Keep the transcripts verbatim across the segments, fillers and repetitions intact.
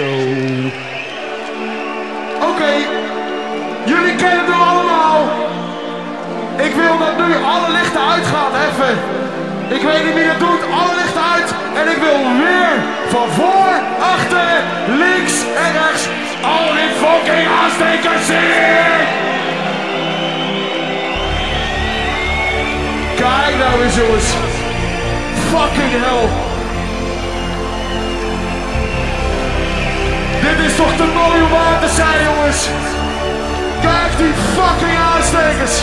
show. Oké, okay. Jullie kennen het allemaal. Ik wil dat nu alle lichten uitgaan, even. Ik weet niet wie dat doet, alle lichten uit. En ik wil weer van voor, achter, links en rechts al die fucking aanstekers zien. Kijk nou eens, jongens. Fucking hell. Dit is toch te mooi om waar te zijn, jongens. Kijk die fucking aanstekers.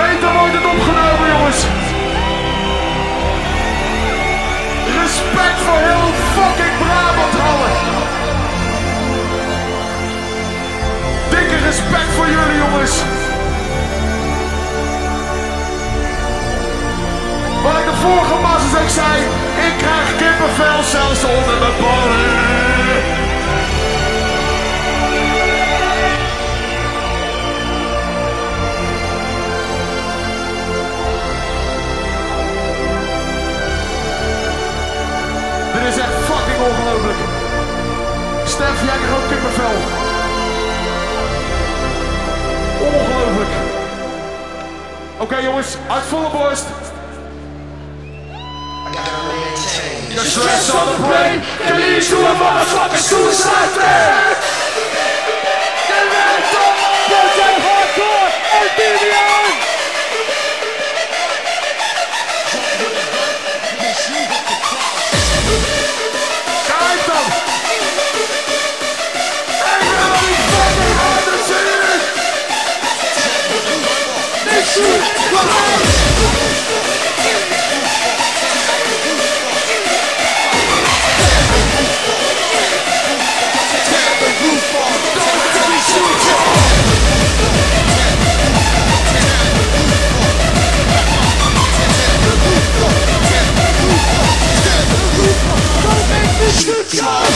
Beter wordt het opgenomen, jongens. Respect voor heel fucking Brabant, allen. Dikke respect voor jullie, jongens. Wat ik de vorige masses ook zei, ik krijg kippenvel zelfs onder mijn ballen. Dit is echt fucking ongelooflijk. Stef, jij krijgt ook kippenvel. Ongelooflijk. Oké okay, jongens, uit volle borst. The stress on the brain can lead to a motherfucking suicide threat. The man's up, Project Hardcore, and Deviant. Kijk dan! Ik wil dat niet fucking harder zien! Niks doen, maar go!